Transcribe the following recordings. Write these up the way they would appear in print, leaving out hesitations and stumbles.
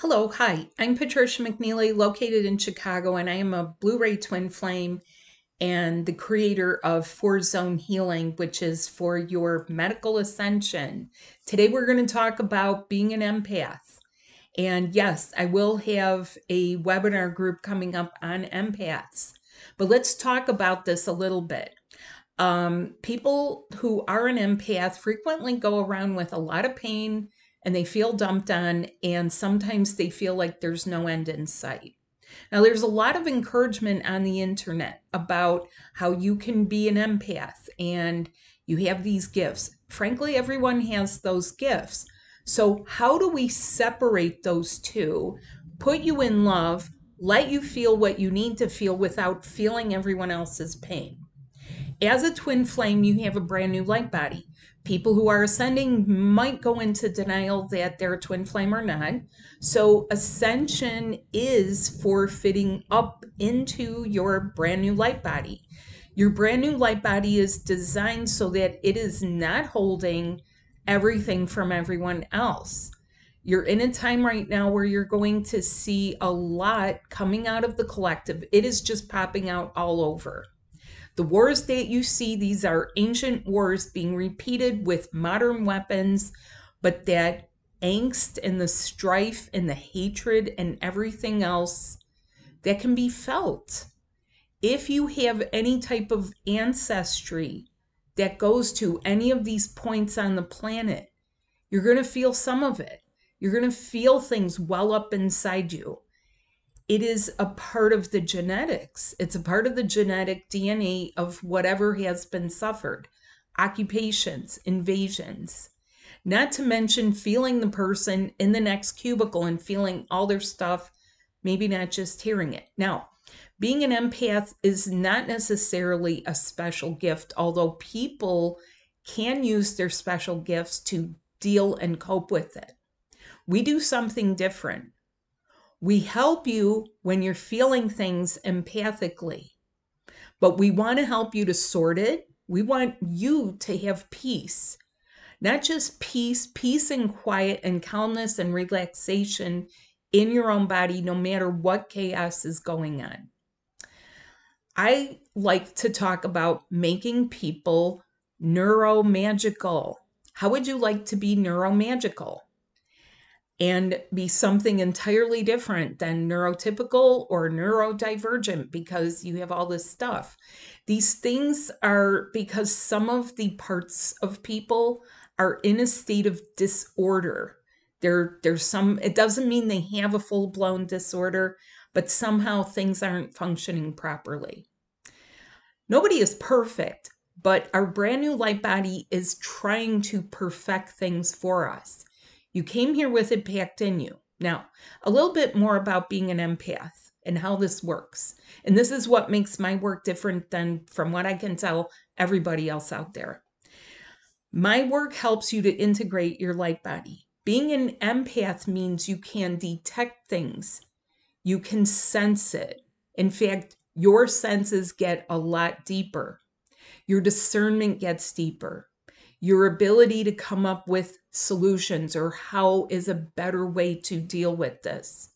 Hello, hi, I'm Patricia McNeely, located in Chicago, and I am a Blue Ray Twin Flame and the creator of 4Zone Healing, which is for your medical ascension. Today we're going to talk about being an empath. And yes, I will have a webinar group coming up on empaths, but let's talk about this a little bit. People who are an empath frequently go around with a lot of pain, and they feel dumped on, and sometimes they feel like there's no end in sight. Now, there's a lot of encouragement on the internet about how you can be an empath and you have these gifts. Frankly, everyone has those gifts. So how do we separate those two, put you in love, let you feel what you need to feel without feeling everyone else's pain? As a twin flame, you have a brand new light body. People who are ascending might go into denial that they're a twin flame or not. So ascension is for fitting up into your brand new light body. Your brand new light body is designed so that it is not holding everything from everyone else. You're in a time right now where you're going to see a lot coming out of the collective. It is just popping out all over. The wars that you see, these are ancient wars being repeated with modern weapons, but that angst and the strife and the hatred and everything else that can be felt. If you have any type of ancestry that goes to any of these points on the planet, you're going to feel some of it. You're going to feel things well up inside you. It is a part of the genetics. It's a part of the genetic DNA of whatever has been suffered. Occupations, invasions. Not to mention feeling the person in the next cubicle and feeling all their stuff, maybe not just hearing it. Now, being an empath is not necessarily a special gift, although people can use their special gifts to deal and cope with it. We do something different. We help you when you're feeling things empathically, but we want to help you to sort it. We want you to have peace, not just peace and quiet and calmness and relaxation in your own body, no matter what chaos is going on. I like to talk about making people neuromagical. How would you like to be neuromagical? And be something entirely different than neurotypical or neurodivergent, because you have all this stuff. These things are because some of the parts of people are in a state of disorder. It doesn't mean they have a full-blown disorder, but somehow things aren't functioning properly. Nobody is perfect, but our brand new light body is trying to perfect things for us. You came here with it packed in you. Now, a little bit more about being an empath and how this works. And this is what makes my work different than, from what I can tell, everybody else out there. My work helps you to integrate your light body. Being an empath means you can detect things. You can sense it. In fact, your senses get a lot deeper. Your discernment gets deeper. Your ability to come up with solutions or how is a better way to deal with this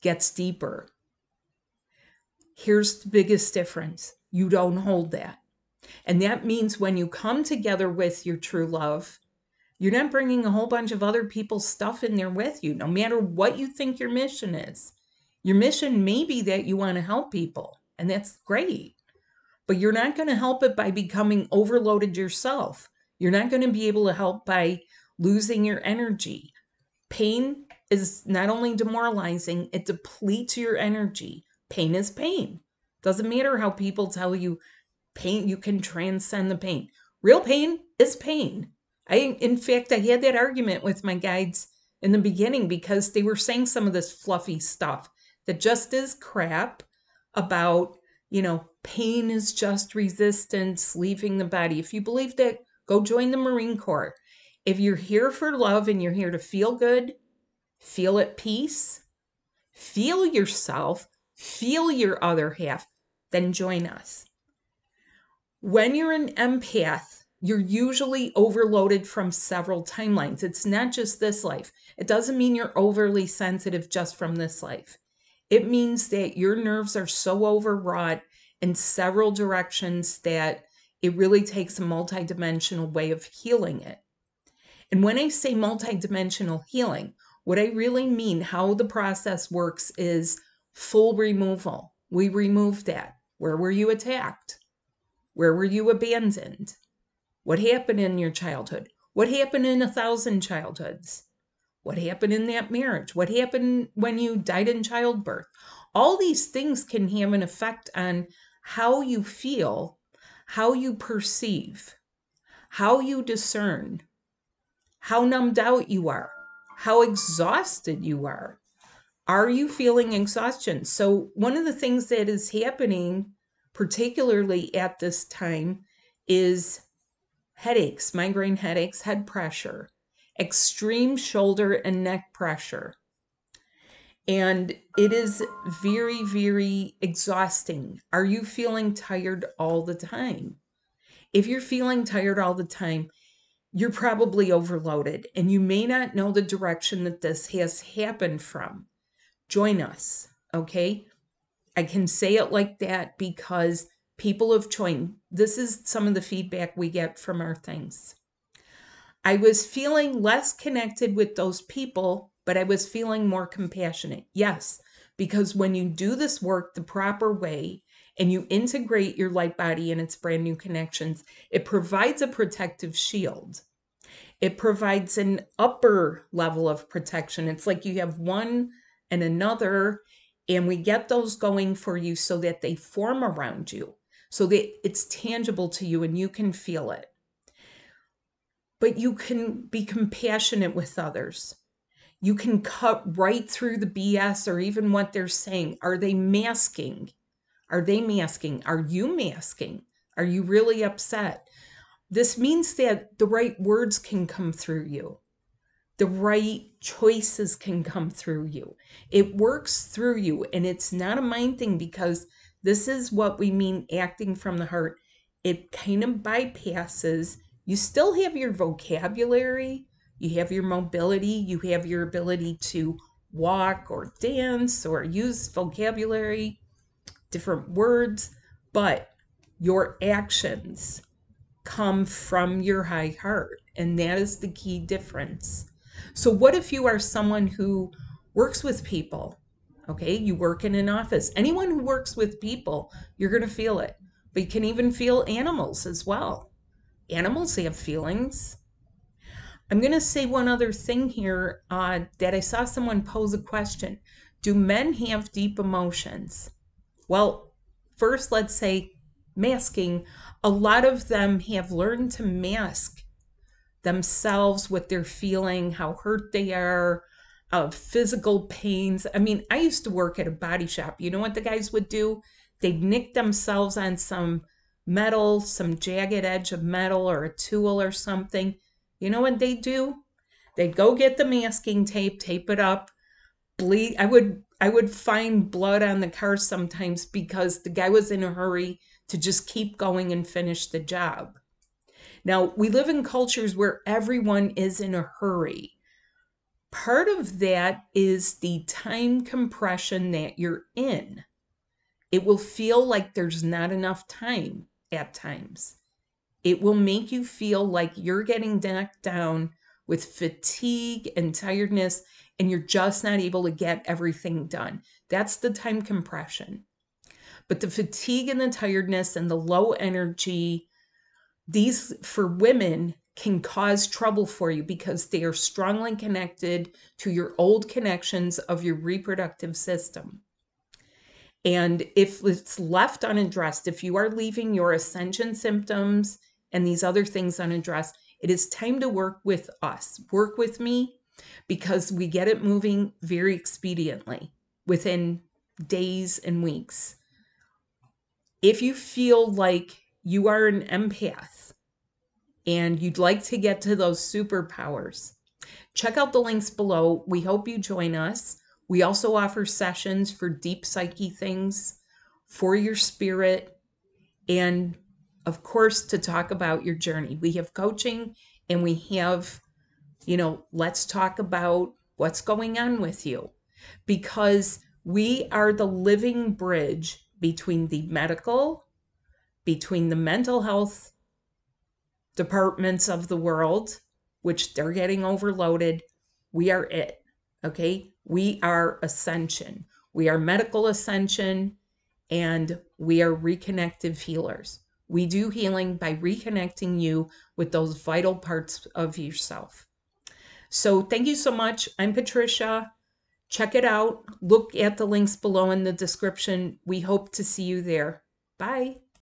gets deeper. Here's the biggest difference. You don't hold that. And that means when you come together with your true love, you're not bringing a whole bunch of other people's stuff in there with you, no matter what you think your mission is. Your mission may be that you want to help people, and that's great, but you're not going to help it by becoming overloaded yourself. You're not going to be able to help by losing your energy. Pain is not only demoralizing, it depletes your energy. Pain is pain. Doesn't matter how people tell you pain, you can transcend the pain. Real pain is pain. In fact, I had that argument with my guides in the beginning because they were saying some of this fluffy stuff that just is crap about, pain is just resistance leaving the body. If you believe that, go join the Marine Corps. If you're here for love and you're here to feel good, feel at peace, feel yourself, feel your other half, then join us. When you're an empath, you're usually overloaded from several timelines. It's not just this life. It doesn't mean you're overly sensitive just from this life. It means that your nerves are so overwrought in several directions that it really takes a multidimensional way of healing it. And when I say multidimensional healing, what I really mean, how the process works, is full removal. We remove that. Where were you attacked? Where were you abandoned? What happened in your childhood? What happened in 1,000 childhoods? What happened in that marriage? What happened when you died in childbirth? All these things can have an effect on how you feel, how you perceive, how you discern, how numbed out you are, how exhausted you are. Are you feeling exhaustion? So one of the things that is happening, particularly at this time, is headaches, migraine headaches, head pressure, extreme shoulder and neck pressure. And it is very, very exhausting. Are you feeling tired all the time? If you're feeling tired all the time, you're probably overloaded and you may not know the direction that this has happened from. Join us, okay? I can say it like that because people have joined. This is some of the feedback we get from our things. I was feeling less connected with those people, but I was feeling more compassionate. Yes, because when you do this work the proper way and you integrate your light body and its brand new connections, it provides a protective shield. It provides an upper level of protection. It's like you have one and another, and we get those going for you so that they form around you, so that it's tangible to you and you can feel it. But you can be compassionate with others. You can cut right through the BS or even what they're saying. Are they masking? Are they masking? Are you masking? Are you really upset? This means that the right words can come through you. The right choices can come through you. It works through you, and it's not a mind thing, because this is what we mean acting from the heart. It kind of bypasses. You still have your vocabulary, you have your mobility, you have your ability to walk or dance or use vocabulary, different words, but your actions come from your high heart, and that is the key difference. So what if you are someone who works with people? Okay, you work in an office. Anyone who works with people, you're going to feel it. But you can even feel animals as well. Animals have feelings. I'm going to say one other thing here that I saw someone pose a question. Do men have deep emotions? Well, first, let's say masking. A lot of them have learned to mask themselves, what they're feeling, how hurt they are, of physical pains. I mean, I used to work at a body shop. You know what the guys would do? They'd nick themselves on some metal, some jagged edge of metal or a tool or something. You know what they'd do? They'd go get the masking tape, tape it up, bleed. I would find blood on the car sometimes because the guy was in a hurry to just keep going and finish the job. Now, we live in cultures where everyone is in a hurry. Part of that is the time compression that you're in. It will feel like there's not enough time at times. It will make you feel like you're getting knocked down with fatigue and tiredness, and you're just not able to get everything done. That's the time compression. But the fatigue and the tiredness and the low energy, these, for women, can cause trouble for you because they are strongly connected to your old connections of your reproductive system. And if it's left unaddressed, if you are leaving your ascension symptoms and these other things unaddressed, it is time to work with us. Work with me, because we get it moving very expediently within days and weeks. If you feel like you are an empath and you'd like to get to those superpowers, check out the links below. We hope you join us. We also offer sessions for deep psyche things, for your spirit, and of course, to talk about your journey. We have coaching and we have, you know, let's talk about what's going on with you, because we are the living bridge between the medical, between the mental health departments of the world, which they're getting overloaded. We are it, okay? We are ascension. We are medical ascension, and we are reconnective healers. We do healing by reconnecting you with those vital parts of yourself. So thank you so much. I'm Patricia. Check it out. Look at the links below in the description. We hope to see you there. Bye.